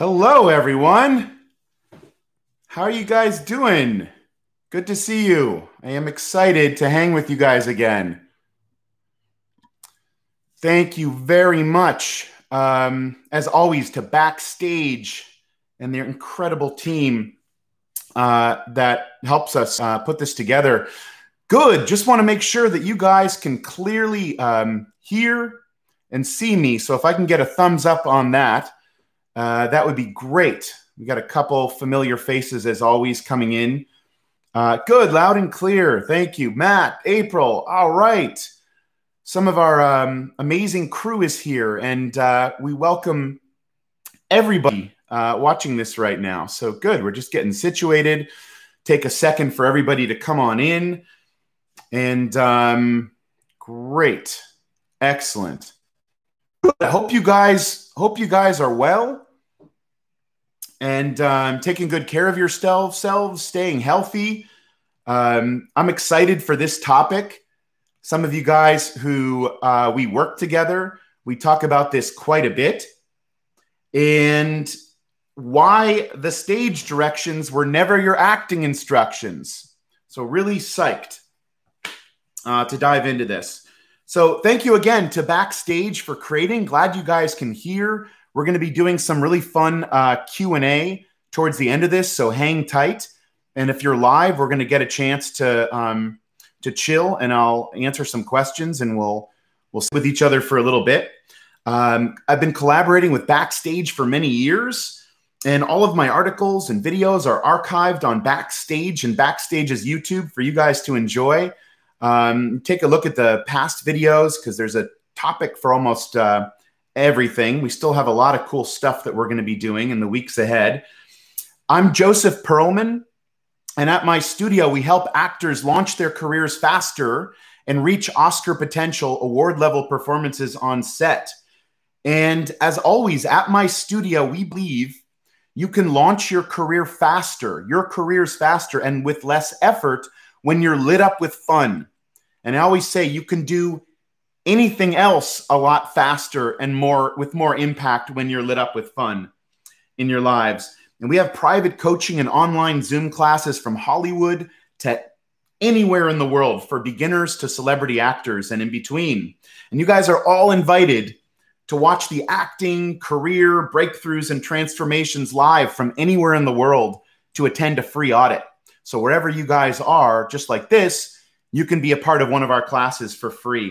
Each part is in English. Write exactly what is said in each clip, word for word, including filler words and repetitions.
Hello, everyone. How are you guys doing? Good to see you. I am excited to hang with you guys again. Thank you very much, um, as always, to Backstage and their incredible team uh, that helps us uh, put this together. Good. Just want to make sure that you guys can clearly um, hear and see me. So if I can get a thumbs up on that, Uh, that would be great. We got a couple familiar faces as always coming in. Uh, good, loud and clear. Thank you, Matt, April. All right. Some of our um, amazing crew is here, and uh, we welcome everybody uh, watching this right now. So good. We're just getting situated. Take a second for everybody to come on in. And um, great. Excellent. I hope you guys hope you guys are well and um, taking good care of yourselves, staying healthy. Um, I'm excited for this topic. Some of you guys who uh, we work together, we talk about this quite a bit, and why the stage directions were never your acting instructions. So really psyched uh, to dive into this. So thank you again to Backstage for creating. Glad you guys can hear. We're going to be doing some really fun uh, Q and A towards the end of this, so hang tight. And if you're live, we're going to get a chance to um, to chill, and I'll answer some questions, and we'll we'll sit with each other for a little bit. Um, I've been collaborating with Backstage for many years, and all of my articles and videos are archived on Backstage and Backstage's YouTube for you guys to enjoy. Um, take a look at the past videos because there's a topic for almost uh, everything. We still have a lot of cool stuff that we're going to be doing in the weeks ahead. I'm Joseph Perlman, and at my studio, we help actors launch their careers faster and reach Oscar potential award-level performances on set. And as always, at my studio, we believe you can launch your career faster, your careers faster, and with less effort when you're lit up with fun. And I always say you can do anything else a lot faster and more with more impact when you're lit up with fun in your lives. And we have private coaching and online Zoom classes from Hollywood to anywhere in the world, for beginners to celebrity actors and in between. And you guys are all invited to watch the acting, career, breakthroughs, and transformations live from anywhere in the world to attend a free audit. So wherever you guys are, just like this, you can be a part of one of our classes for free.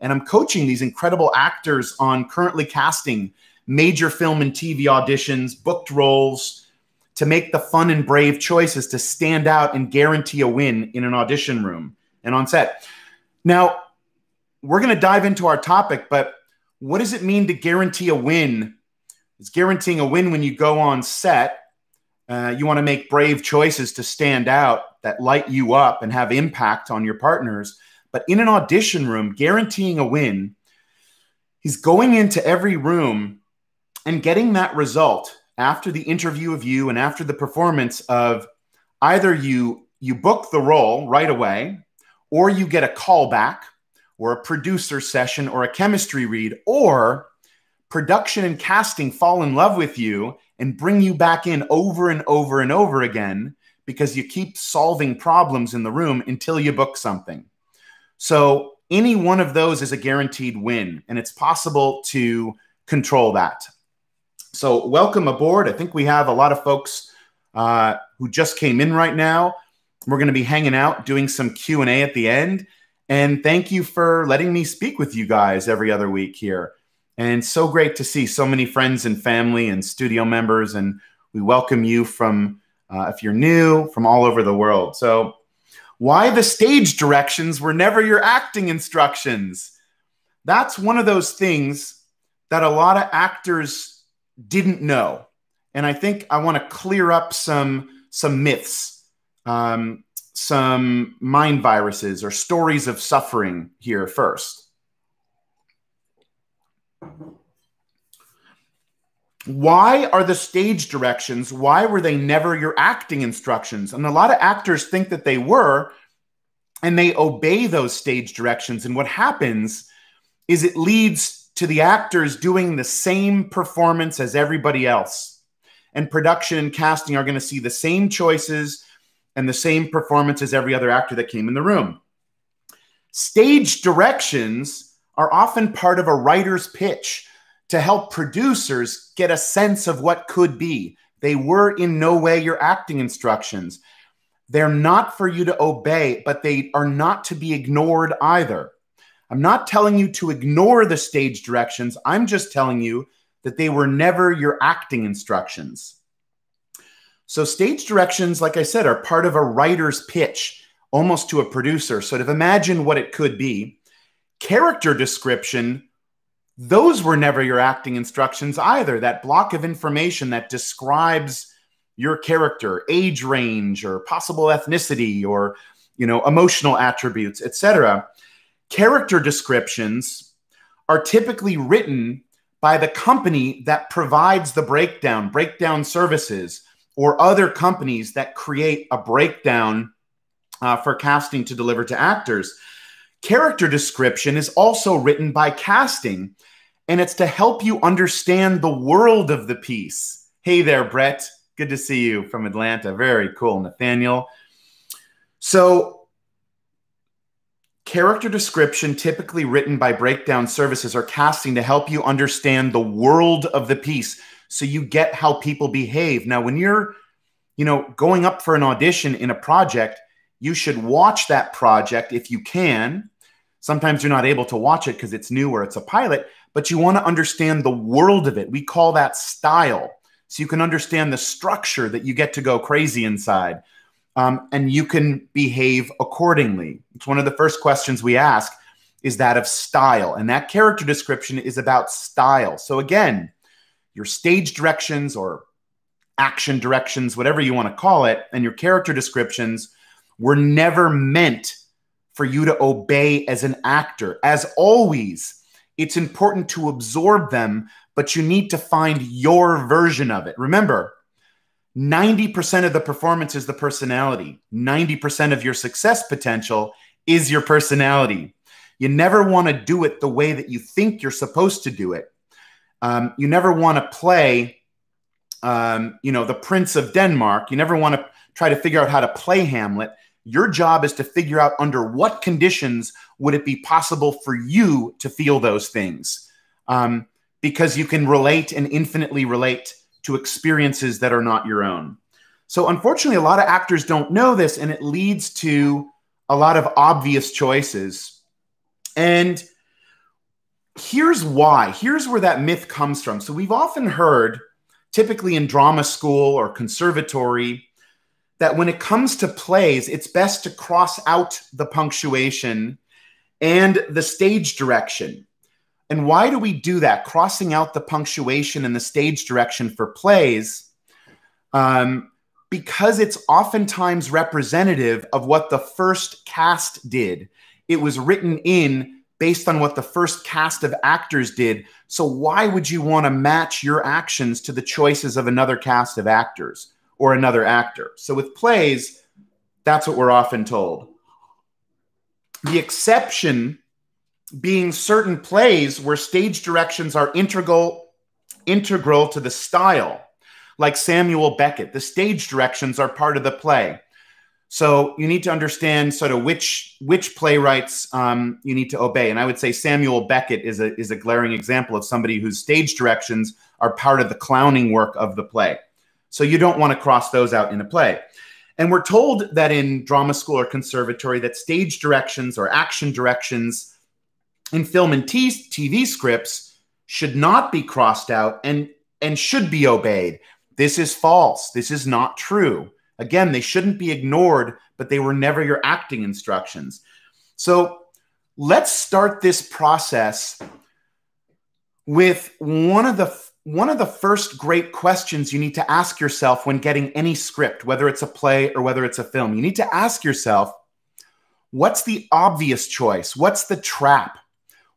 And I'm coaching these incredible actors on currently casting major film and T V auditions, booked roles, to make the fun and brave choices to stand out and guarantee a win in an audition room and on set. Now, we're going to dive into our topic, but what does it mean to guarantee a win? It's guaranteeing a win when you go on set. Uh, you want to make brave choices to stand out that light you up and have impact on your partners. But in an audition room, guaranteeing a win, he's going into every room and getting that result after the interview of you and after the performance of either you, you book the role right away, or you get a callback or a producer session or a chemistry read, or production and casting fall in love with you and bring you back in over and over and over again because you keep solving problems in the room until you book something. So any one of those is a guaranteed win, and it's possible to control that. So welcome aboard. I think we have a lot of folks uh, who just came in right now. We're going to be hanging out, doing some Q and A at the end. And thank you for letting me speak with you guys every other week here. And so great to see so many friends and family and studio members. And we welcome you from, uh, if you're new, from all over the world. So why the stage directions were never your acting instructions? That's one of those things that a lot of actors didn't know. And I think I want to clear up some, some myths, um, some mind viruses or stories of suffering here first. Why are the stage directions, why were they never your acting instructions? And a lot of actors think that they were, and they obey those stage directions. And what happens is it leads to the actors doing the same performance as everybody else. and production and casting are going to see the same choices and the same performance as every other actor that came in the room. Stage directions are often part of a writer's pitch to help producers get a sense of what could be. They were in no way your acting instructions. They're not for you to obey, but they are not to be ignored either. I'm not telling you to ignore the stage directions. I'm just telling you that they were never your acting instructions. So stage directions, like I said, are part of a writer's pitch, almost to a producer, sort of imagine what it could be. Character description, those were never your acting instructions either. That block of information that describes your character, age range, or possible ethnicity, or you know, emotional attributes, et cetera. Character descriptions are typically written by the company that provides the breakdown, breakdown services, or other companies that create a breakdown uh, for casting to deliver to actors. Character description is also written by casting, and it's to help you understand the world of the piece. Hey there, Brett. Good to see you from Atlanta. Very cool, Nathaniel. So character description typically written by breakdown services or casting to help you understand the world of the piece so you get how people behave. Now, when you're, you know, going up for an audition in a project, you should watch that project if you can. Sometimes you're not able to watch it because it's new or it's a pilot, but you want to understand the world of it. We call that style. So you can understand the structure that you get to go crazy inside, um, and you can behave accordingly. It's one of the first questions we ask is that of style, and that character description is about style. So again, your stage directions or action directions, whatever you want to call it, and your character descriptions were never meant for you to obey as an actor. As always, it's important to absorb them, but you need to find your version of it. Remember, ninety percent of the performance is the personality. ninety percent of your success potential is your personality. You never want to do it the way that you think you're supposed to do it. Um, you never want to play, um, you know, the Prince of Denmark. You never want to try to figure out how to play Hamlet. Your job is to figure out under what conditions would it be possible for you to feel those things, um, because you can relate and infinitely relate to experiences that are not your own. So unfortunately, a lot of actors don't know this, and it leads to a lot of obvious choices. And here's why. Here's where that myth comes from. So we've often heard, typically in drama school or conservatory, that when it comes to plays, it's best to cross out the punctuation and the stage direction. And why do we do that? Crossing out the punctuation and the stage direction for plays, um, because it's oftentimes representative of what the first cast did. It was written in based on what the first cast of actors did. So why would you want to match your actions to the choices of another cast of actors or another actor? So with plays, that's what we're often told. The exception being certain plays where stage directions are integral, integral to the style, like Samuel Beckett. The stage directions are part of the play. So you need to understand sort of which, which playwrights um, you need to obey. And I would say Samuel Beckett is a, is a glaring example of somebody whose stage directions are part of the clowning work of the play. So you don't want to cross those out in a play. And we're told that in drama school or conservatory that stage directions or action directions in film and T V scripts should not be crossed out and, and should be obeyed. This is false. This is not true. Again, they shouldn't be ignored, but they were never your acting instructions. So let's start this process with one of the One of the first great questions you need to ask yourself when getting any script, whether it's a play or whether it's a film. You need to ask yourself, what's the obvious choice? What's the trap?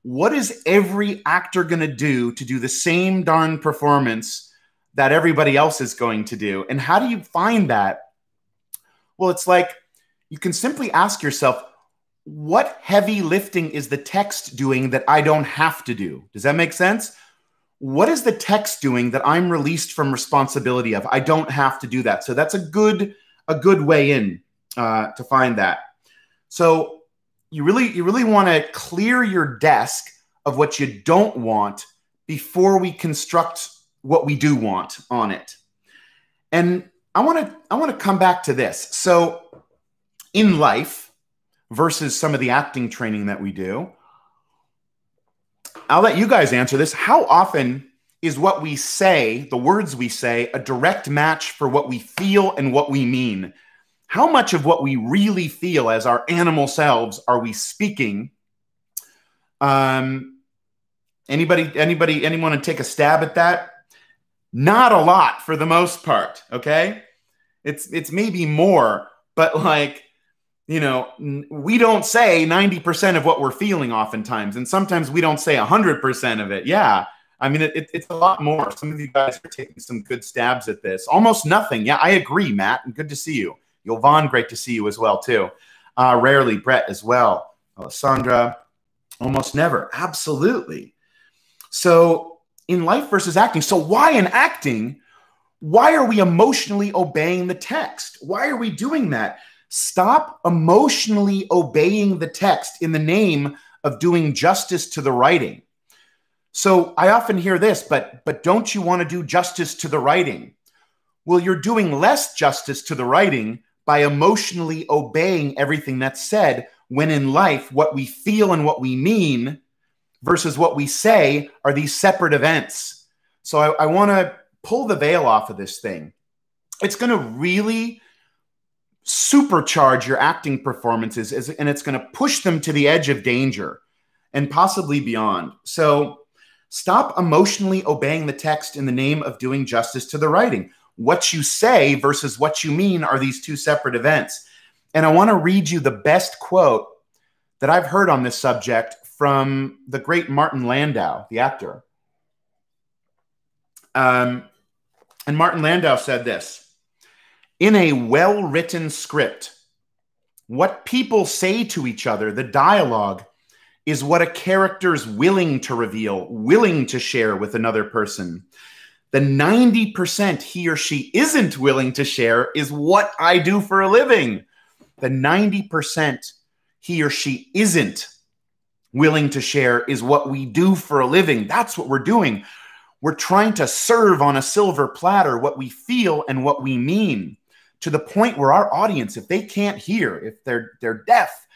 What is every actor going to do to do the same darn performance that everybody else is going to do? And how do you find that? Well, it's like you can simply ask yourself, what heavy lifting is the text doing that I don't have to do? Does that make sense? what is the text doing that I'm released from responsibility of? I don't have to do that. So that's a good, a good way in uh, to find that. So you really, you really want to clear your desk of what you don't want before we construct what we do want on it. And I want to, I want to come back to this. So in life versus some of the acting training that we do, I'll let you guys answer this. How often is what we say, the words we say, a direct match for what we feel and what we mean? How much of what we really feel as our animal selves are we speaking? Um, anybody, anybody, anyone want to take a stab at that? Not a lot for the most part, okay? It's, it's maybe more, but like, you know, we don't say ninety percent of what we're feeling oftentimes, and sometimes we don't say one hundred percent of it. Yeah, I mean, it, it, it's a lot more. Some of you guys are taking some good stabs at this. Almost nothing. Yeah, I agree, Matt, and good to see you. Yovan, great to see you as well, too. Uh, rarely, Brett as well. Alessandra, almost never. Absolutely. So in life versus acting. So why in acting, why are we emotionally obeying the text? Why are we doing that? Stop emotionally obeying the text in the name of doing justice to the writing. So I often hear this, but, but don't you want to do justice to the writing? Well, you're doing less justice to the writing by emotionally obeying everything that's said, when in life, what we feel and what we mean versus what we say are these separate events. So I, I want to pull the veil off of this thing. It's going to really supercharge your acting performances, and it's going to push them to the edge of danger and possibly beyond. So stop emotionally obeying the text in the name of doing justice to the writing. What you say versus what you mean are these two separate events. And I want to read you the best quote that I've heard on this subject from the great Martin Landau, the actor. Um, and Martin Landau said this: in a well-written script, what people say to each other, the dialogue, is what a character's willing to reveal, willing to share with another person. The ninety percent he or she isn't willing to share is what I do for a living. The ninety percent he or she isn't willing to share is what we do for a living. That's what we're doing. We're trying to serve on a silver platter what we feel and what we mean, to the point where our audience, if they can't hear, if they're they're deaf,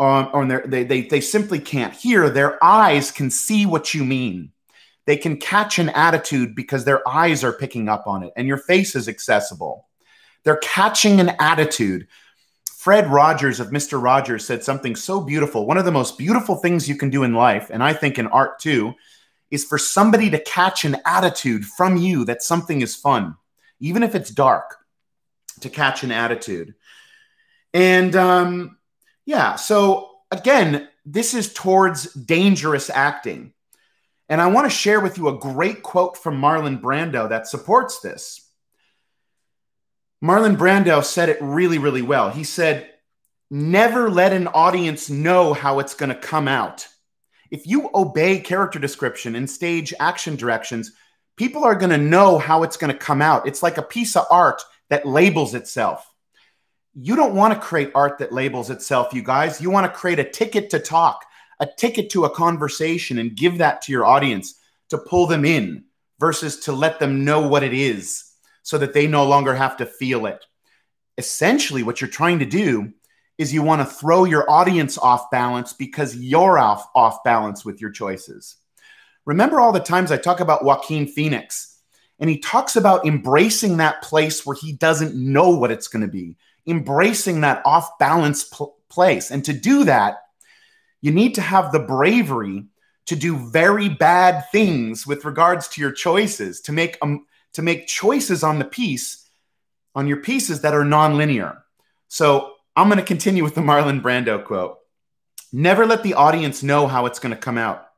um, or they're, they, they, they simply can't hear, their eyes can see what you mean. They can catch an attitude because their eyes are picking up on it, and your face is accessible. They're catching an attitude. Fred Rogers of Mister Rogers said something so beautiful. One of the most beautiful things you can do in life, and I think in art too, is for somebody to catch an attitude from you that something is fun, even if it's dark. To catch an attitude. And um, yeah, so again, this is towards dangerous acting. And I want to share with you a great quote from Marlon Brando that supports this. Marlon Brando said it really, really well. He said, never let an audience know how it's going to come out. If you obey character description and stage action directions, people are going to know how it's going to come out. It's like a piece of art that labels itself. You don't want to create art that labels itself, you guys. You want to create a ticket to talk, a ticket to a conversation, and give that to your audience to pull them in versus to let them know what it is so that they no longer have to feel it. Essentially, what you're trying to do is you want to throw your audience off balance because you're off, off balance with your choices. Remember all the times I talk about Joaquin Phoenix, and he talks about embracing that place where he doesn't know what it's going to be, embracing that off-balance pl- place. And to do that, you need to have the bravery to do very bad things with regards to your choices, to make um, to make choices on the piece, on your pieces that are non-linear. So I'm going to continue with the Marlon Brando quote. Never let the audience know how it's going to come out.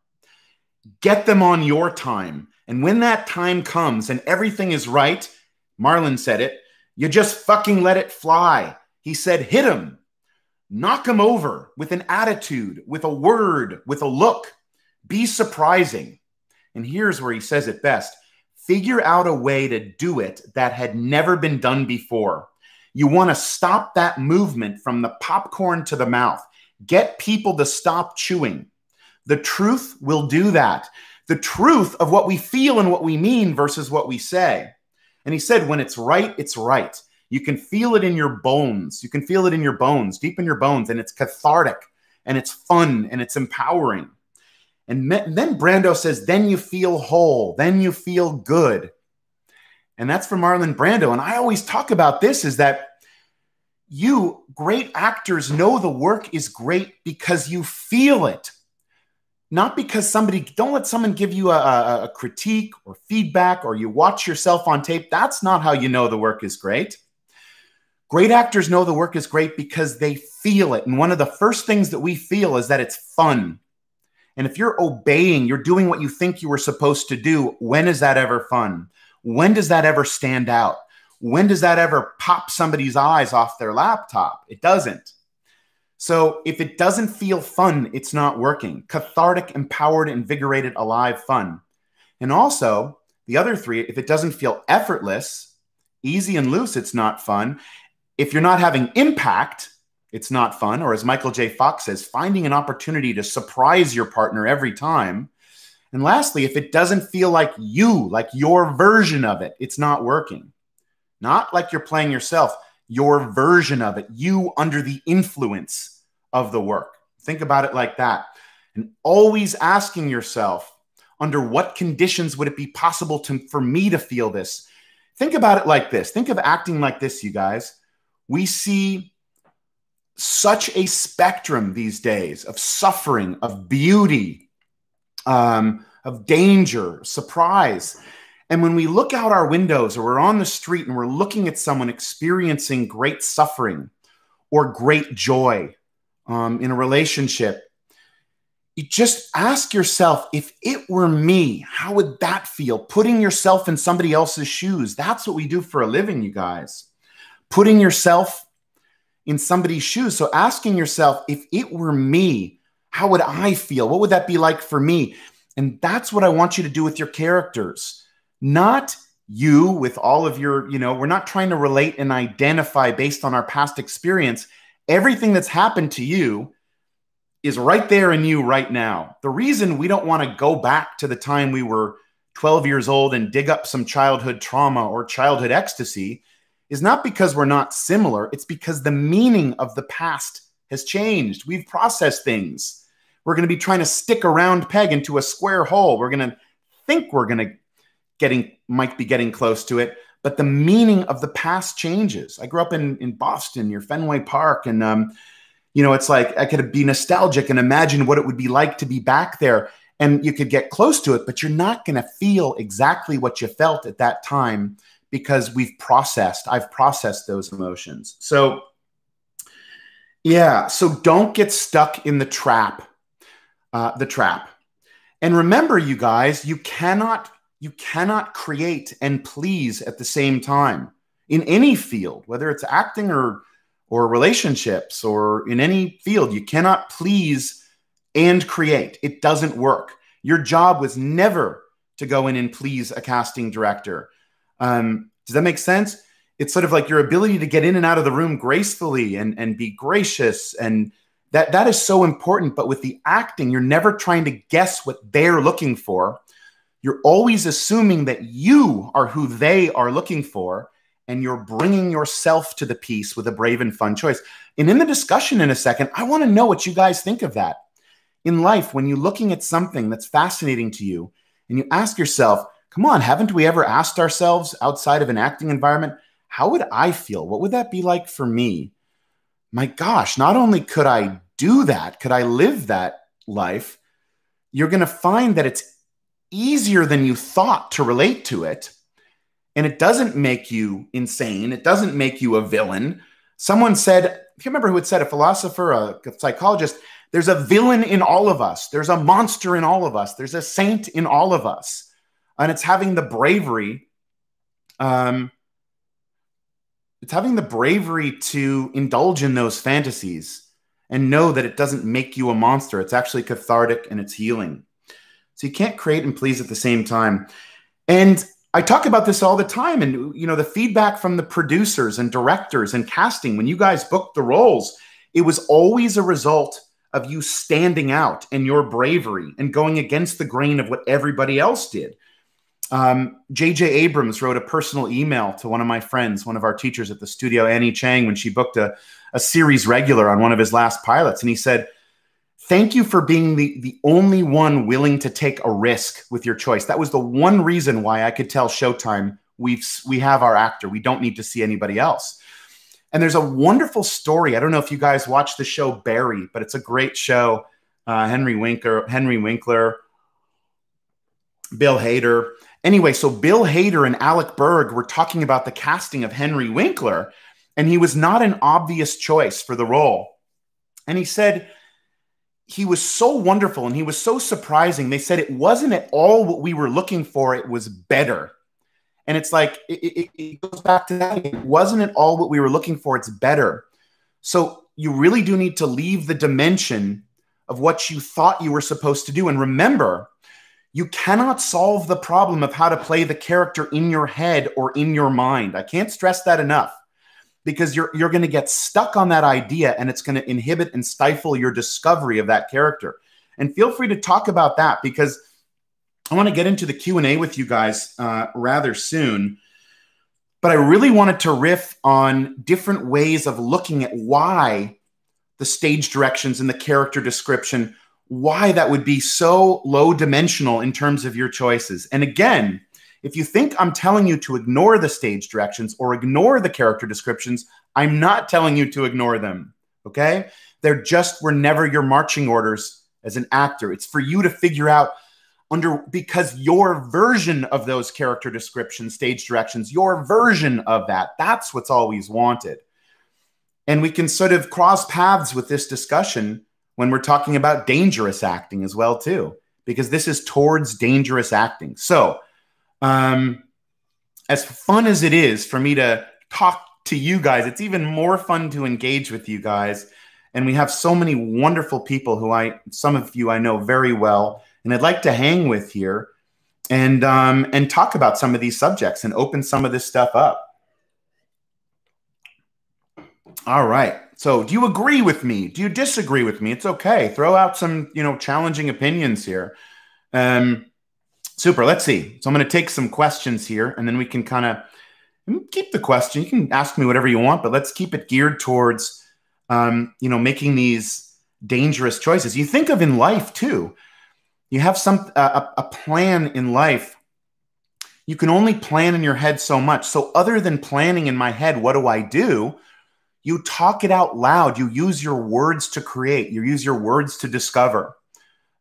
Get them on your time. And when that time comes and everything is right, Marlon said it, you just fucking let it fly. He said, hit him, knock him over with an attitude, with a word, with a look, be surprising. And here's where he says it best. Figure out a way to do it that had never been done before. You want to stop that movement from the popcorn to the mouth. Get people to stop chewing. The truth will do that. The truth of what we feel and what we mean versus what we say. And he said, when it's right, it's right. You can feel it in your bones. You can feel it in your bones, deep in your bones. And it's cathartic and it's fun and it's empowering. And then Brando says, then you feel whole. Then you feel good. And that's from Marlon Brando. And I always talk about this is that you great actors know the work is great because you feel it. Not because somebody, don't let someone give you a, a, a critique or feedback or you watch yourself on tape. That's not how you know the work is great. Great actors know the work is great because they feel it. And one of the first things that we feel is that it's fun. And if you're obeying, you're doing what you think you were supposed to do, when is that ever fun? When does that ever stand out? When does that ever pop somebody's eyes off their laptop? It doesn't. So if it doesn't feel fun, it's not working. Cathartic, empowered, invigorated, alive, fun. And also, the other three, if it doesn't feel effortless, easy and loose, it's not fun. If you're not having impact, it's not fun. Or as Michael J. Fox says, finding an opportunity to surprise your partner every time. And lastly, if it doesn't feel like you, like your version of it, it's not working. Not like you're playing yourself, your version of it, you under the influence of the work. Think about it like that. And always asking yourself, under what conditions would it be possible to, for me to feel this? Think about it like this. Think of acting like this, you guys. We see such a spectrum these days of suffering, of beauty, um, of danger, surprise. And when we look out our windows or we're on the street and we're looking at someone experiencing great suffering or great joy, Um, in a relationship, you just ask yourself, if it were me, how would that feel? Putting yourself in somebody else's shoes. That's what we do for a living, you guys. Putting yourself in somebody's shoes. So asking yourself, if it were me, how would I feel? What would that be like for me? And that's what I want you to do with your characters. Not you with all of your, you know, we're not trying to relate and identify based on our past experience. Everything that's happened to you is right there in you right now. The reason we don't want to go back to the time we were twelve years old and dig up some childhood trauma or childhood ecstasy is not because we're not similar. It's because the meaning of the past has changed. We've processed things. We're going to be trying to stick a round peg into a square hole. We're going to think we're going to getting might be getting close to it. But the meaning of the past changes. I grew up in, in Boston, near Fenway Park. And, um, you know, it's like I could be nostalgic and imagine what it would be like to be back there. And you could get close to it, but you're not going to feel exactly what you felt at that time because we've processed. I've processed those emotions. So, yeah. So don't get stuck in the trap, uh, the trap. And remember, you guys, you cannot... You cannot create and please at the same time in any field, whether it's acting or, or relationships or in any field. You cannot please and create. It doesn't work. Your job was never to go in and please a casting director. Um, does that make sense? It's sort of like your ability to get in and out of the room gracefully and, and be gracious. And that, that is so important. But with the acting, you're never trying to guess what they're looking for. You're always assuming that you are who they are looking for, and you're bringing yourself to the piece with a brave and fun choice. And in the discussion in a second, I want to know what you guys think of that. In life, when you're looking at something that's fascinating to you, and you ask yourself, come on, haven't we ever asked ourselves outside of an acting environment, how would I feel? What would that be like for me? My gosh, not only could I do that, could I live that life, you're going to find that it's easier than you thought to relate to it. And it doesn't make you insane. It doesn't make you a villain. Someone said, I can't remember who had said, a philosopher, a psychologist, there's a villain in all of us. There's a monster in all of us. There's a saint in all of us. And it's having the bravery. Um, it's having the bravery to indulge in those fantasies and know that it doesn't make you a monster. It's actually cathartic and it's healing. So you can't create and please at the same time. And I talk about this all the time. And, you know, the feedback from the producers and directors and casting, when you guys booked the roles, it was always a result of you standing out and your bravery and going against the grain of what everybody else did. Um, J J Abrams wrote a personal email to one of my friends, one of our teachers at the studio, Annie Chang, when she booked a, a series regular on one of his last pilots. And he said, "Thank you for being the, the only one willing to take a risk with your choice. That was the one reason why I could tell Showtime, we've, we have our actor. We don't need to see anybody else." And there's a wonderful story. I don't know if you guys watch the show Barry, but it's a great show. Uh, Henry Winkler, Henry Winkler, Bill Hader. Anyway, so Bill Hader and Alec Berg were talking about the casting of Henry Winkler, and he was not an obvious choice for the role. And he said he was so wonderful and he was so surprising. They said it wasn't at all what we were looking for. It was better. And it's like, it, it, it goes back to that. It wasn't at all what we were looking for. It's better. So you really do need to leave the dimension of what you thought you were supposed to do. And remember, you cannot solve the problem of how to play the character in your head or in your mind. I can't stress that enough, because you're, you're going to get stuck on that idea and it's going to inhibit and stifle your discovery of that character. And feel free to talk about that, because I want to get into the Q and A with you guys uh, rather soon, but I really wanted to riff on different ways of looking at why the stage directions and the character description, why that would be so low dimensional in terms of your choices. And again, if you think I'm telling you to ignore the stage directions or ignore the character descriptions, I'm not telling you to ignore them, okay? They're just, were never your marching orders as an actor. It's for you to figure out under, because your version of those character descriptions, stage directions, your version of that, that's what's always wanted. And we can sort of cross paths with this discussion when we're talking about dangerous acting as well too, because this is towards dangerous acting. So um, as fun as it is for me to talk to you guys, it's even more fun to engage with you guys. And we have so many wonderful people who I, some of you I know very well, and I'd like to hang with here and, um, and talk about some of these subjects and open some of this stuff up. All right. So do you agree with me? Do you disagree with me? It's okay. Throw out some, you know, challenging opinions here. Um, super. Let's see. So I'm going to take some questions here, and then we can kind of keep the question. You can ask me whatever you want, but let's keep it geared towards, um, you know, making these dangerous choices. You think of in life too. You have some uh, a plan in life. You can only plan in your head so much. So other than planning in my head, what do I do? You talk it out loud. You use your words to create. You use your words to discover.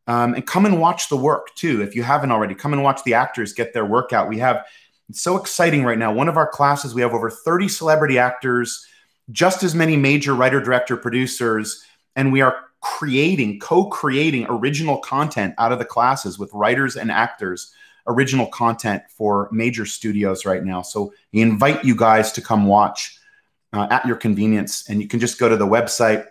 Um, and come and watch the work too, if you haven't already. Come and watch the actors get their work out. We have, it's so exciting right now. One of our classes, we have over thirty celebrity actors, just as many major writer, director, producers, and we are creating, co-creating original content out of the classes with writers and actors, original content for major studios right now. So we invite you guys to come watch uh, at your convenience. And you can just go to the website,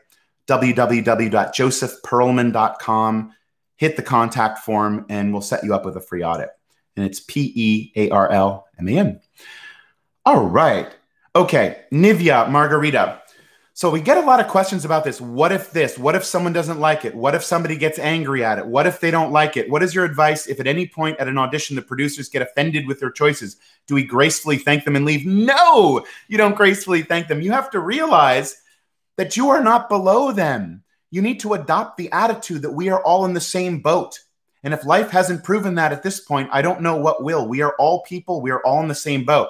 w w w dot joseph perlman dot com, hit the contact form, and we'll set you up with a free audit. And it's P E A R L M A N. All right. Okay. Nivea Margarita. So we get a lot of questions about this. What if this? What if someone doesn't like it? What if somebody gets angry at it? What if they don't like it? What is your advice if at any point at an audition the producers get offended with their choices? Do we gracefully thank them and leave? No, you don't gracefully thank them. You have to realize that you are not below them. You need to adopt the attitude that we are all in the same boat. And if life hasn't proven that at this point, I don't know what will. We are all people. We are all in the same boat.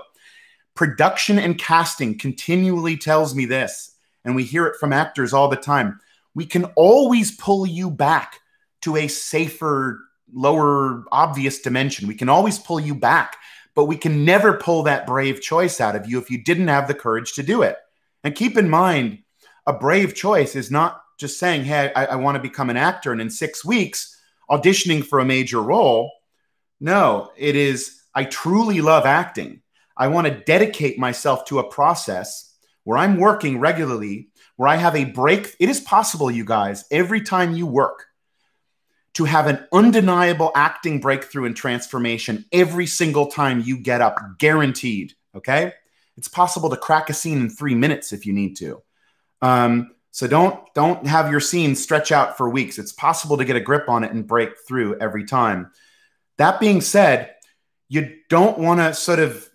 Production and casting continually tells me this. And we hear it from actors all the time. We can always pull you back to a safer, lower, obvious dimension. We can always pull you back, but we can never pull that brave choice out of you if you didn't have the courage to do it. And keep in mind, a brave choice is not just saying, hey, I, I want to become an actor and in six weeks auditioning for a major role. No, it is, I truly love acting. I want to dedicate myself to a process where I'm working regularly, where I have a break. It is possible, you guys, every time you work to have an undeniable acting breakthrough and transformation every single time you get up, guaranteed, okay? It's possible to crack a scene in three minutes if you need to. Um, so don't, don't have your scene stretch out for weeks. It's possible to get a grip on it and break through every time. That being said, you don't want to sort of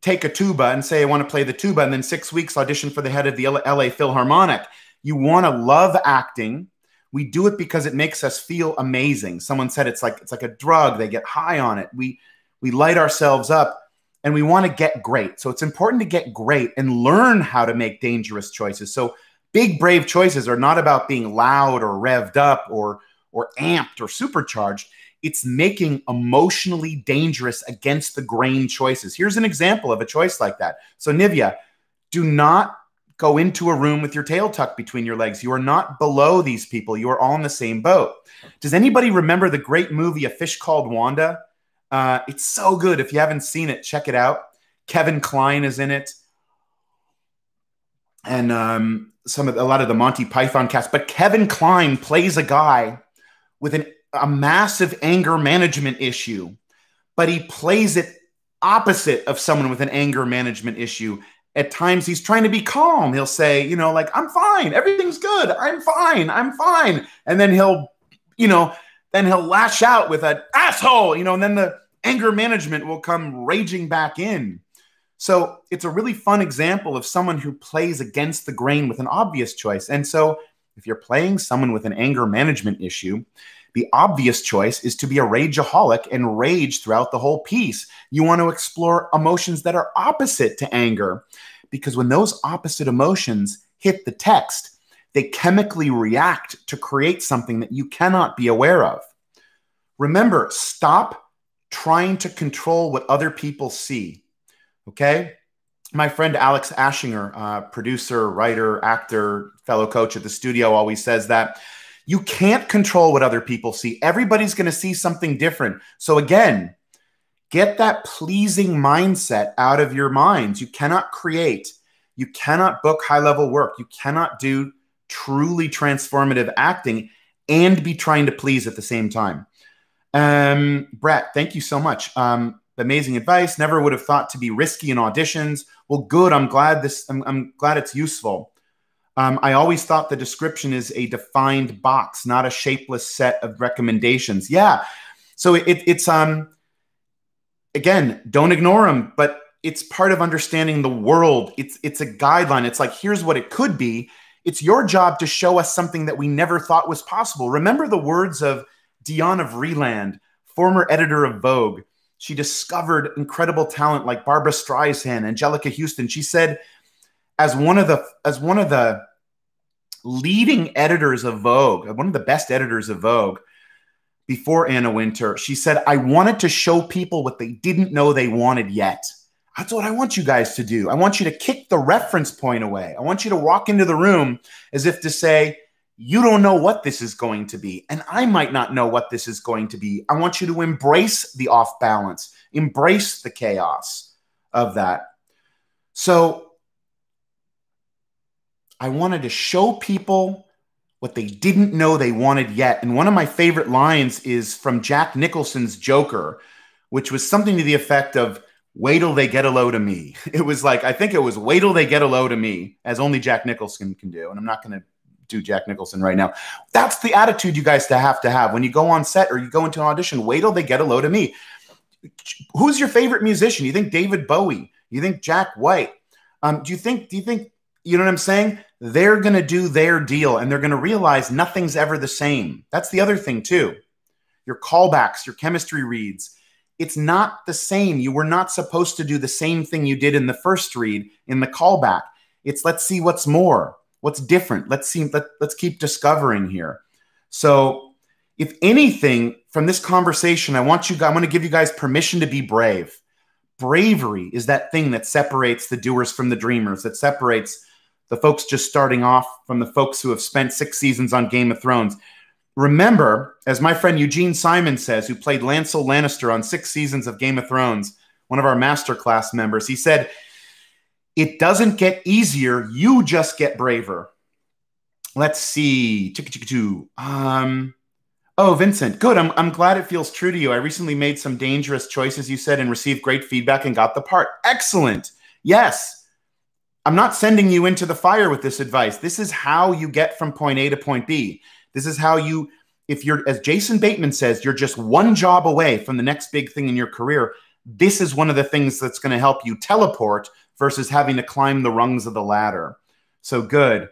take a tuba and say, I want to play the tuba, and then six weeks audition for the head of the L A Philharmonic. You want to love acting. We do it because it makes us feel amazing. Someone said it's like, it's like a drug. They get high on it. We, we light ourselves up and we want to get great. So it's important to get great and learn how to make dangerous choices. So big, brave choices are not about being loud or revved up or, or amped or supercharged. It's making emotionally dangerous, against the grain choices. Here's an example of a choice like that. So Nivea, do not go into a room with your tail tucked between your legs. You are not below these people. You are all in the same boat. Does anybody remember the great movie, A Fish Called Wanda? Uh, it's so good. If you haven't seen it, check it out. Kevin Kline is in it. And um, some of a lot of the Monty Python cast. But Kevin Kline plays a guy with an, a massive anger management issue. But he plays it opposite of someone with an anger management issue. At times, he's trying to be calm. He'll say, you know, like, I'm fine. Everything's good. I'm fine. I'm fine. And then he'll, you know, then he'll lash out with an asshole, you know, and then the anger management will come raging back in. So it's a really fun example of someone who plays against the grain with an obvious choice. And so if you're playing someone with an anger management issue, the obvious choice is to be a rageaholic and rage throughout the whole piece. You want to explore emotions that are opposite to anger, because when those opposite emotions hit the text, they chemically react to create something that you cannot be aware of. Remember, stop trying to control what other people see, okay? My friend Alex Ashinger, uh, producer, writer, actor, fellow coach at the studio, always says that you can't control what other people see. Everybody's going to see something different. So again, get that pleasing mindset out of your minds. You cannot create. You cannot book high-level work. You cannot do truly transformative acting and be trying to please at the same time. Um, Brett, thank you so much. Um, amazing advice. Never would have thought to be risky in auditions. Well, good. I'm glad this. I'm, I'm glad it's useful. Um, I always thought the description is a defined box, not a shapeless set of recommendations. Yeah. So it, it's, um, again, don't ignore them, but it's part of understanding the world. It's, it's a guideline. It's like, here's what it could be. It's your job to show us something that we never thought was possible. Remember the words of Diana Vreeland, former editor of Vogue. She discovered incredible talent like Barbara Streisand, Angelica Houston. She said, As one of the as one of the leading editors of Vogue, one of the best editors of Vogue before Anna Wintour, she said, I wanted to show people what they didn't know they wanted yet. That's what I want you guys to do. I want you to kick the reference point away. I want you to walk into the room as if to say, you don't know what this is going to be, and I might not know what this is going to be. I want you to embrace the off balance, embrace the chaos of that. So I wanted to show people what they didn't know they wanted yet. And one of my favorite lines is from Jack Nicholson's Joker, which was something to the effect of, wait till they get a load of me. It was like, I think it was, wait till they get a load of me, as only Jack Nicholson can do. And I'm not going to do Jack Nicholson right now. That's the attitude you guys have to have. When you go on set or you go into an audition, wait till they get a load of me. Who's your favorite musician? You think David Bowie? You think Jack White? Um, do you think, do you think, you know what I'm saying? They're going to do their deal and they're going to realize nothing's ever the same. That's the other thing too. Your callbacks, your chemistry reads. It's not the same. You were not supposed to do the same thing you did in the first read in the callback. It's let's see what's more, what's different. Let's see, let, let's keep discovering here. So if anything from this conversation, I want you, I want to give you guys permission to be brave. Bravery is that thing that separates the doers from the dreamers, that separates the folks just starting off from the folks who have spent six seasons on Game of Thrones. Remember, as my friend Eugene Simon says, who played Lancel Lannister on six seasons of Game of Thrones, one of our masterclass members, he said, it doesn't get easier, you just get braver. Let's see. Um, Oh, Vincent, good. I'm, I'm glad it feels true to you. I recently made some dangerous choices, you said, and received great feedback and got the part. Excellent. Yes. I'm not sending you into the fire with this advice. This is how you get from point A to point B. This is how you, if you're, as Jason Bateman says, you're just one job away from the next big thing in your career. This is one of the things that's going to help you teleport versus having to climb the rungs of the ladder. So good.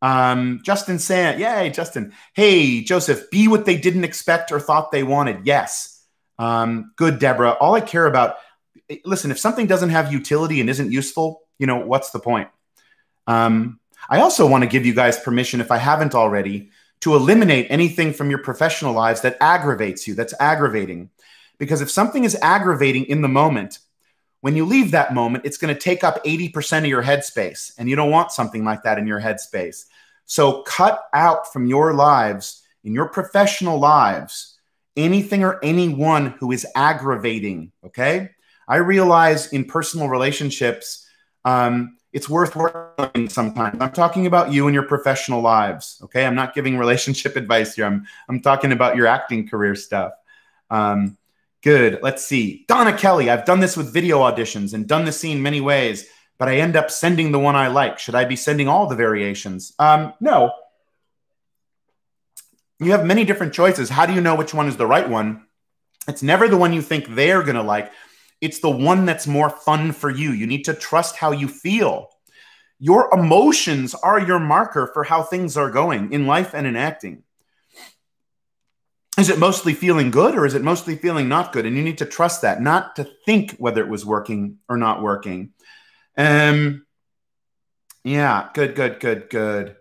Um, Justin Sand. Yay, Justin. Hey, Joseph, be what they didn't expect or thought they wanted. Yes. Um, good, Deborah. All I care about, listen, if something doesn't have utility and isn't useful, you know, what's the point? Um, I also want to give you guys permission, if I haven't already, to eliminate anything from your professional lives that aggravates you, that's aggravating. Because if something is aggravating in the moment, when you leave that moment, it's going to take up eighty percent of your headspace, and you don't want something like that in your headspace. So cut out from your lives, in your professional lives, anything or anyone who is aggravating, okay? I realize in personal relationships, um, it's worth working sometimes. I'm talking about you and your professional lives, okay? I'm not giving relationship advice here. I'm, I'm talking about your acting career stuff. Um, Good. Let's see. Donna Kelly. I've done this with video auditions and done the scene many ways, but I end up sending the one I like. Should I be sending all the variations? Um, no. You have many different choices. How do you know which one is the right one? It's never the one you think they're going to like. It's the one that's more fun for you. You need to trust how you feel. Your emotions are your marker for how things are going in life and in acting. Is it mostly feeling good or is it mostly feeling not good? And you need to trust that, not to think whether it was working or not working. Um, yeah, good, good, good, good.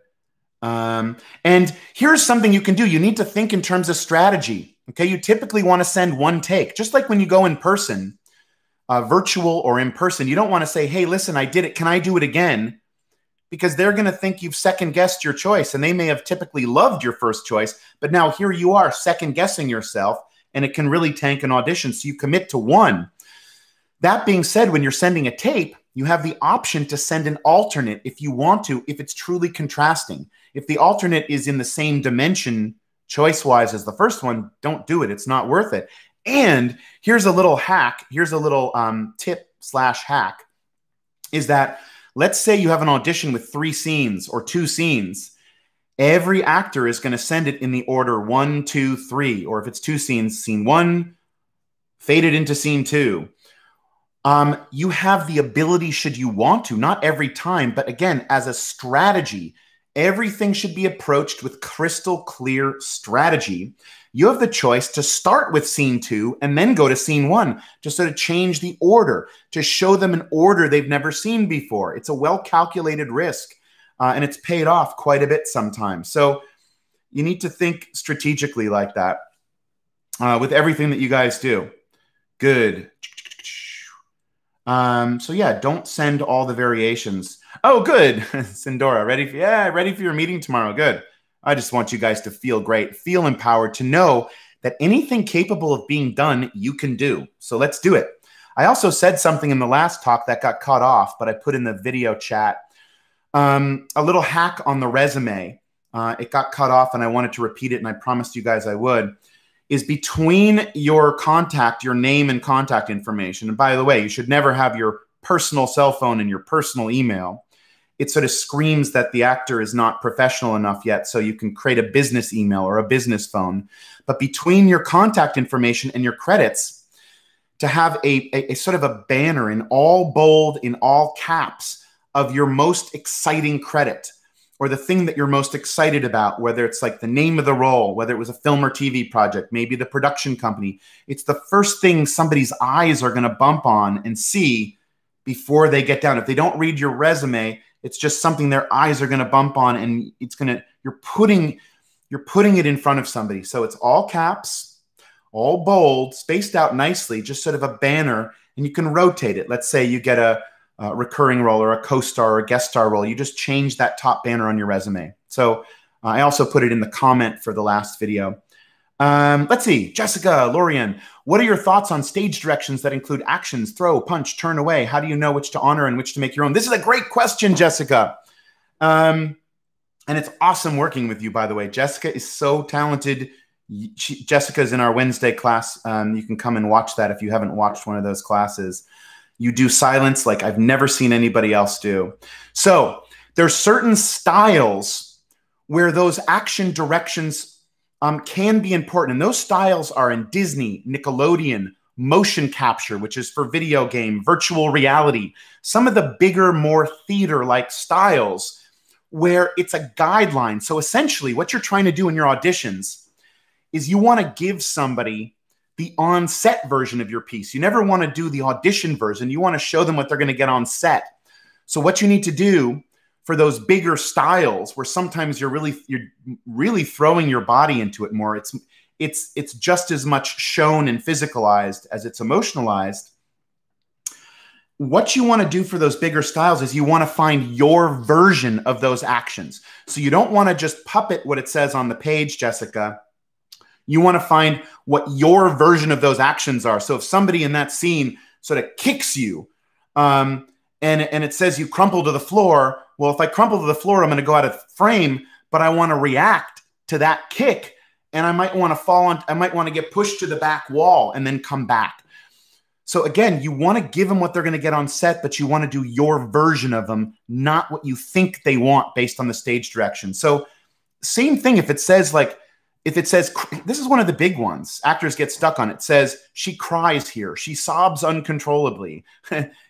Um, and here's something you can do. You need to think in terms of strategy, okay? You typically want to send one take. Just like when you go in person, uh, virtual or in person, you don't want to say, hey, listen, I did it. Can I do it again? Because they're going to think you've second-guessed your choice, and they may have typically loved your first choice, but now here you are second-guessing yourself, and it can really tank an audition, so you commit to one. That being said, when you're sending a tape, you have the option to send an alternate if you want to, if it's truly contrasting. If the alternate is in the same dimension choice-wise as the first one, don't do it. It's not worth it. And here's a little hack. Here's a little um, tip slash hack is that let's say you have an audition with three scenes or two scenes. Every actor is going to send it in the order one, two, three, or if it's two scenes, scene one, fade it into scene two. Um, you have the ability, should you want to, not every time, but again, as a strategy, everything should be approached with crystal clear strategy. You have the choice to start with scene two and then go to scene one, to sort of change the order, to show them an order they've never seen before. It's a well-calculated risk, uh, and it's paid off quite a bit sometimes. So you need to think strategically like that uh, with everything that you guys do. Good. Um, so yeah, don't send all the variations. Oh, good. Sindora, ready for, yeah, ready for your meeting tomorrow. Good. I just want you guys to feel great, feel empowered, to know that anything capable of being done, you can do. So let's do it. I also said something in the last talk that got cut off, but I put in the video chat um, a little hack on the resume. Uh, it got cut off and I wanted to repeat it, and I promised you guys I would, is between your contact, your name and contact information. And by the way, you should never have your personal cell phone and your personal email. It sort of screams that the actor is not professional enough yet, so you can create a business email or a business phone. But between your contact information and your credits, to have a, a, a sort of a banner in all bold, in all caps, of your most exciting credit or the thing that you're most excited about, whether it's like the name of the role, whether it was a film or T V project, maybe the production company. It's the first thing somebody's eyes are going to bump on and see before they get down. If they don't read your resume, it's just something their eyes are going to bump on, and it's going to, you're putting, you're putting it in front of somebody. So it's all caps, all bold, spaced out nicely, just sort of a banner, and you can rotate it. Let's say you get a, a recurring role or a co-star or a guest star role. You just change that top banner on your resume. So uh, I also put it in the comment for the last video. Um, let's see, Jessica, Lorian, what are your thoughts on stage directions that include actions, throw, punch, turn away? How do you know which to honor and which to make your own? This is a great question, Jessica. Um, and it's awesome working with you, by the way. Jessica is so talented. She, Jessica's in our Wednesday class. Um, you can come and watch that if you haven't watched one of those classes. You do silence like I've never seen anybody else do. So there's certain styles where those action directions um, can be important. And those styles are in Disney, Nickelodeon, motion capture, which is for video game, virtual reality, some of the bigger, more theater-like styles where it's a guideline. So essentially what you're trying to do in your auditions is you want to give somebody the on-set version of your piece. You never want to do the audition version. You want to show them what they're going to get on set. So what you need to do for those bigger styles where sometimes you're really you're really throwing your body into it more, it's it's it's just as much shown and physicalized as it's emotionalized. What you want to do for those bigger styles is you want to find your version of those actions. So you don't want to just puppet what it says on the page, Jessica. You want to find what your version of those actions are. So if somebody in that scene sort of kicks you um, and, and it says you crumple to the floor, well, if I crumple to the floor, I'm going to go out of frame, but I want to react to that kick and I might want to fall on, I might want to get pushed to the back wall and then come back. So again, you want to give them what they're going to get on set, but you want to do your version of them, not what you think they want based on the stage direction. So same thing if it says like, If it says, this is one of the big ones, actors get stuck on it, says, she cries here, she sobs uncontrollably.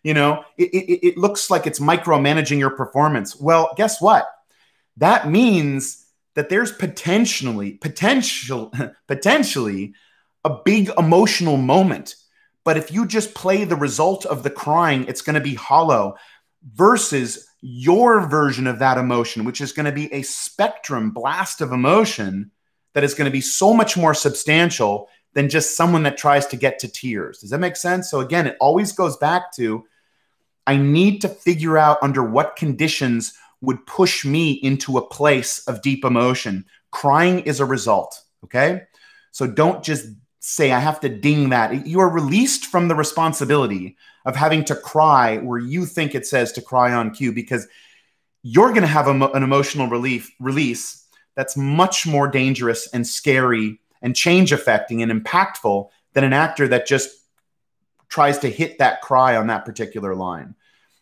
You know, it, it, it looks like it's micromanaging your performance. Well, guess what? That means that there's potentially, potential, potentially a big emotional moment. But if you just play the result of the crying, it's going to be hollow versus your version of that emotion, which is going to be a spectrum blast of emotion that is going to be so much more substantial than just someone that tries to get to tears. Does that make sense? So again, it always goes back to, I need to figure out under what conditions would push me into a place of deep emotion. Crying is a result, okay? So don't just say, I have to ding that. You are released from the responsibility of having to cry where you think it says to cry on cue, because you're going to have a, an emotional relief release that's much more dangerous and scary and change affecting and impactful than an actor that just tries to hit that cry on that particular line.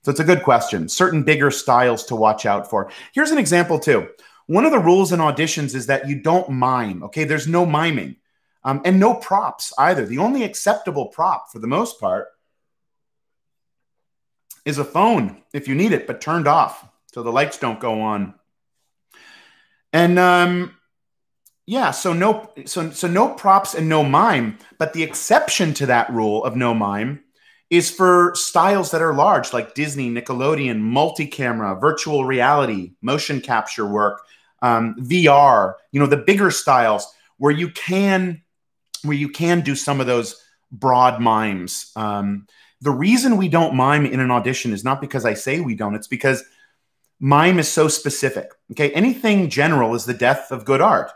So it's a good question. Certain bigger styles to watch out for. Here's an example too. One of the rules in auditions is that you don't mime, okay? There's no miming um, and no props either. The only acceptable prop for the most part is a phone if you need it, but turned off so the lights don't go on. And um, yeah, so no, so, so no props and no mime, but the exception to that rule of no mime is for styles that are large, like Disney, Nickelodeon, multi-camera, virtual reality, motion capture work, um, V R, you know, the bigger styles where you can, where you can do some of those broad mimes. Um, the reason we don't mime in an audition is not because I say we don't, it's because mime is so specific. Okay, anything general is the death of good art.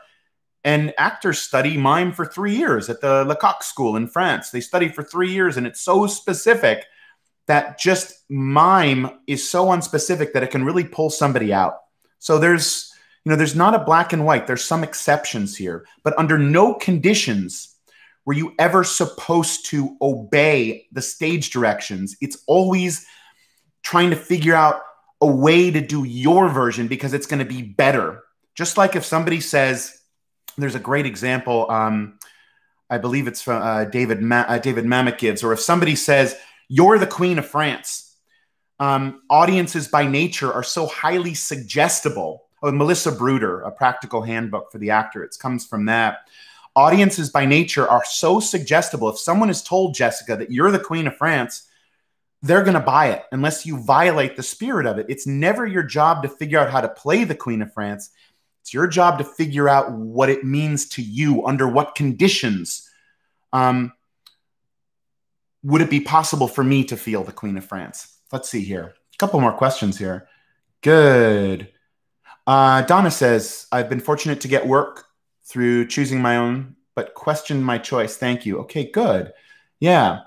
And actors study mime for three years at the Lecoq school in France. They study for three years and it's so specific that just mime is so unspecific that it can really pull somebody out. So there's, you know, there's not a black and white. There's some exceptions here, but under no conditions were you ever supposed to obey the stage directions. It's always trying to figure out a way to do your version because it's going to be better. Just like if somebody says, there's a great example, um, I believe it's from uh, David Ma uh, David Mamet gives, or if somebody says, you're the Queen of France, um, audiences by nature are so highly suggestible. Oh, Melissa Bruder, A Practical Handbook for the Actor, it comes from that. Audiences by nature are so suggestible. If someone is told, Jessica, that you're the Queen of France, they're going to buy it unless you violate the spirit of it. It's never your job to figure out how to play the Queen of France. It's your job to figure out what it means to you, under what conditions um, would it be possible for me to feel the Queen of France. Let's see here. A couple more questions here. Good. Uh, Donna says, I've been fortunate to get work through choosing my own, but questioned my choice. Thank you. Okay, good. Yeah.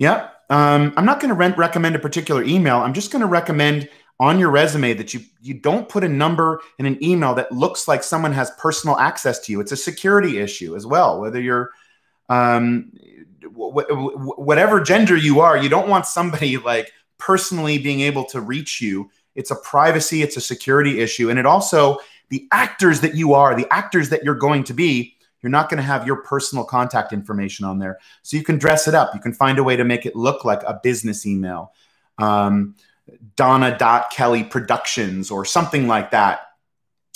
Yep. Um, I'm not going to recommend a particular email. I'm just going to recommend on your resume that you, you don't put a number in an email that looks like someone has personal access to you. It's a security issue as well. Whether you're um, wh wh whatever gender you are, you don't want somebody like personally being able to reach you. It's a privacy, it's a security issue. And it also, the actors that you are, the actors that you're going to be, you're not going to have your personal contact information on there. So you can dress it up. You can find a way to make it look like a business email. Um, Donna dot Kelly Productions or something like that.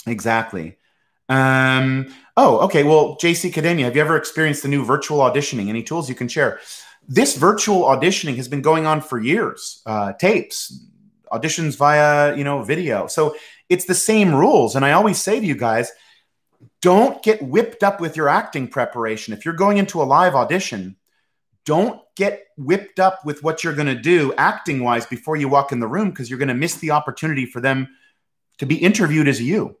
Exactly. Um, oh, okay. Well, J C Cadena, have you ever experienced the new virtual auditioning? Any tools you can share? This virtual auditioning has been going on for years. Uh, tapes, auditions via, you know, video. So it's the same rules. And I always say to you guys, don't get whipped up with your acting preparation. If you're going into a live audition, don't get whipped up with what you're going to do acting-wise before you walk in the room, because you're going to miss the opportunity for them to be interviewed as you.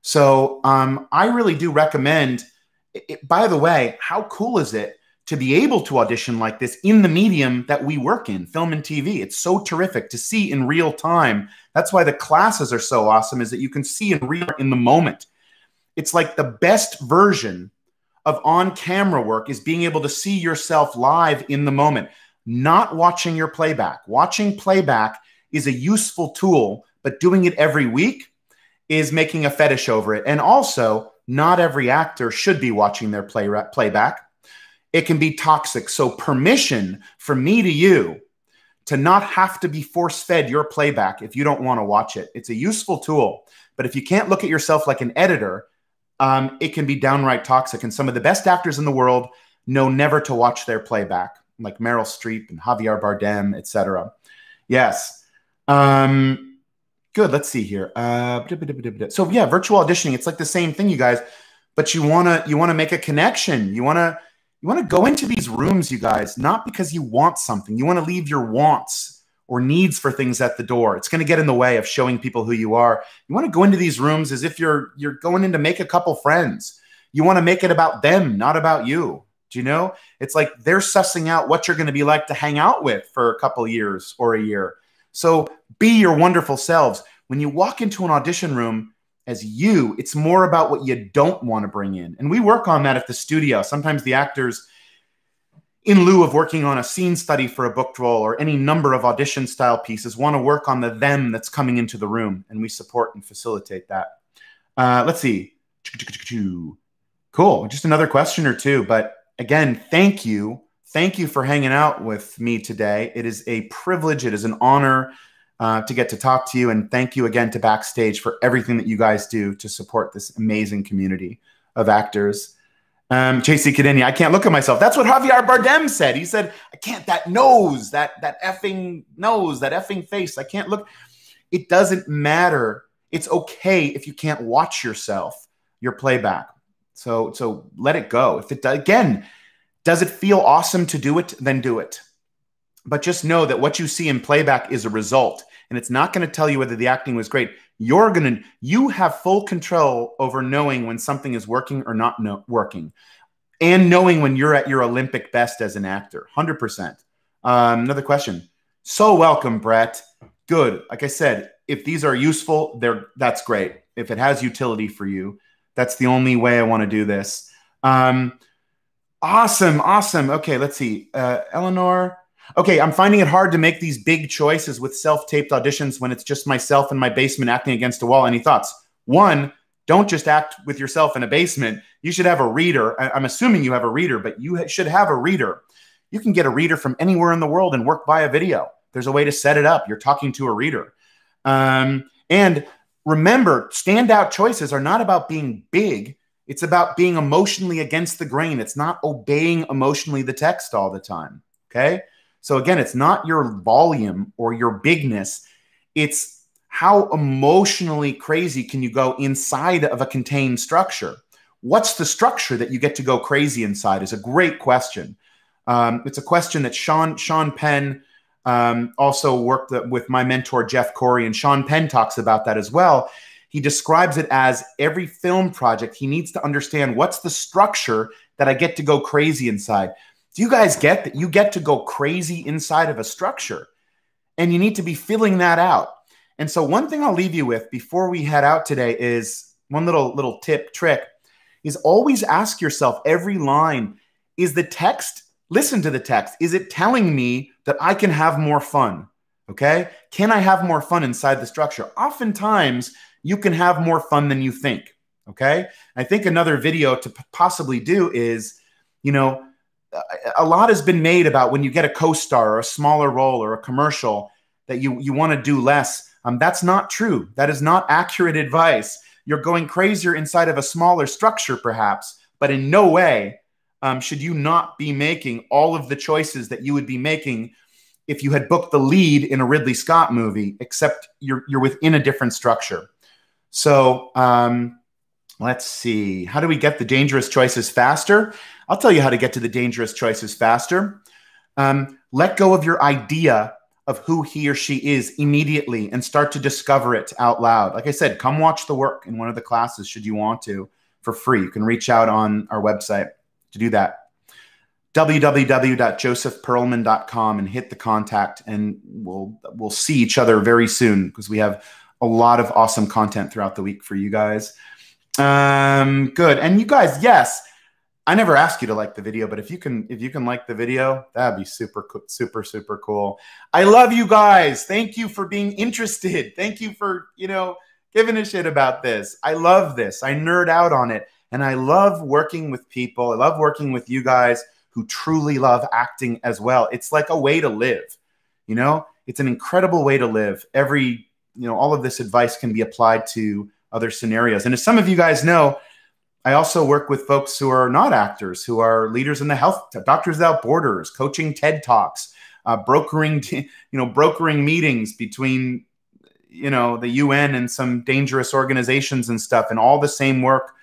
So um, I really do recommend it. By the way, how cool is it to be able to audition like this in the medium that we work in, film and T V? It's so terrific to see in real time. That's why the classes are so awesome, is that you can see in real in the moment. It's like the best version of on-camera work is being able to see yourself live in the moment, not watching your playback. Watching playback is a useful tool, but doing it every week is making a fetish over it. And also, not every actor should be watching their play playback. It can be toxic. So permission from me to you to not have to be force-fed your playback if you don't want to watch it. It's a useful tool, but if you can't look at yourself like an editor, Um, it can be downright toxic. And some of the best actors in the world know never to watch their playback, like Meryl Streep and Javier Bardem, et cetera. Yes. Um, good. Let's see here. Uh, so yeah, virtual auditioning. It's like the same thing, you guys, but you want to, you want to make a connection. You want to, you want to go into these rooms, you guys, not because you want something. You want to leave your wants or needs for things at the door. It's going to get in the way of showing people who you are. You want to go into these rooms as if you're you're going in to make a couple friends. You want to make it about them, not about you. Do you know? It's like they're sussing out what you're going to be like to hang out with for a couple years or a year. So be your wonderful selves. When you walk into an audition room as you, it's more about what you don't want to bring in. And we work on that at the studio. Sometimes the actors, in lieu of working on a scene study for a booked role or any number of audition style pieces, want to work on the them that's coming into the room, and we support and facilitate that. Uh, let's see. Cool. Just another question or two. But again, thank you. Thank you for hanging out with me today. It is a privilege. It is an honor uh, to get to talk to you. And thank you again to Backstage for everything that you guys do to support this amazing community of actors. Um, J C Cadena, I can't look at myself. That's what Javier Bardem said. He said, I can't, that nose, that, that effing nose, that effing face. I can't look. It doesn't matter. It's okay if you can't watch yourself, your playback. So, so let it go. If it, again, does it feel awesome to do it? Then do it. But just know that what you see in playback is a result, and it's not going to tell you whether the acting was great. You're going to, you have full control over knowing when something is working or not no, working, and knowing when you're at your Olympic best as an actor, one hundred percent. Um, another question. So welcome, Brett. Good. Like I said, if these are useful, they're, that's great. If it has utility for you, that's the only way I want to do this. Um, awesome. Awesome. Okay. Let's see. Uh, Eleanor. Okay, I'm finding it hard to make these big choices with self-taped auditions when it's just myself in my basement acting against a wall. Any thoughts? One, don't just act with yourself in a basement. You should have a reader. I'm assuming you have a reader, but you should have a reader. You can get a reader from anywhere in the world and work via video. There's a way to set it up. You're talking to a reader. Um, and remember, standout choices are not about being big. It's about being emotionally against the grain. It's not obeying emotionally the text all the time, okay? So again, it's not your volume or your bigness. It's how emotionally crazy can you go inside of a contained structure? What's the structure that you get to go crazy inside is a great question. Um, it's a question that Sean, Sean Penn um, also worked with my mentor, Jeff Corey, and Sean Penn talks about that as well. He describes it as every film project, he needs to understand what's the structure that I get to go crazy inside. Do you guys get that you get to go crazy inside of a structure, and you need to be filling that out? And so one thing I'll leave you with before we head out today is one little little tip, trick, is always ask yourself every line, is the text, listen to the text, is it telling me that I can have more fun? Okay? Can I have more fun inside the structure? Oftentimes, you can have more fun than you think. Okay? I think another video to possibly do is, you know, a lot has been made about when you get a co-star or a smaller role or a commercial that you, you want to do less. Um, that's not true. That is not accurate advice. You're going crazier inside of a smaller structure perhaps, but in no way um, should you not be making all of the choices that you would be making if you had booked the lead in a Ridley Scott movie, except you're, you're within a different structure. So um, let's see. How do we get the dangerous choices faster? I'll tell you how to get to the dangerous choices faster. Um, let go of your idea of who he or she is immediately and start to discover it out loud. Like I said, come watch the work in one of the classes should you want to for free. You can reach out on our website to do that. w w w dot joseph perlman dot com and hit the contact, and we'll, we'll see each other very soon because we have a lot of awesome content throughout the week for you guys. Um, good. And you guys, yes, I never ask you to like the video, but if you can, if you can like the video, that'd be super, super, super cool. I love you guys. Thank you for being interested. Thank you for, you know, giving a shit about this. I love this. I nerd out on it. And I love working with people. I love working with you guys who truly love acting as well. It's like a way to live, you know, it's an incredible way to live. Every, you know, all of this advice can be applied to other scenarios. And as some of you guys know, I also work with folks who are not actors, who are leaders in the health, Doctors Without Borders, coaching TED Talks, uh, brokering, you know, brokering meetings between, you know, the U N and some dangerous organizations and stuff. And all the same work,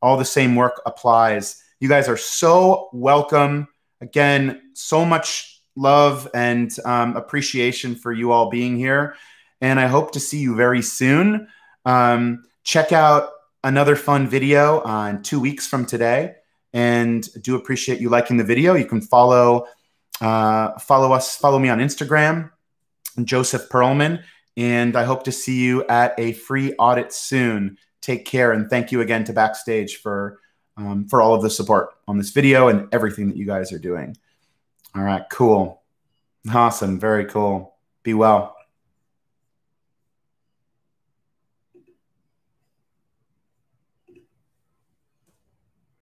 all the same work applies. You guys are so welcome. Again, so much love and um, appreciation for you all being here. And I hope to see you very soon. Um, check out another fun video on two weeks from today, and do appreciate you liking the video. You can follow, uh, follow us, follow me on Instagram, Joseph Perlman, and I hope to see you at a free audit soon. Take care. And thank you again to Backstage for, um, for all of the support on this video and everything that you guys are doing. All right, cool. Awesome. Very cool. Be well.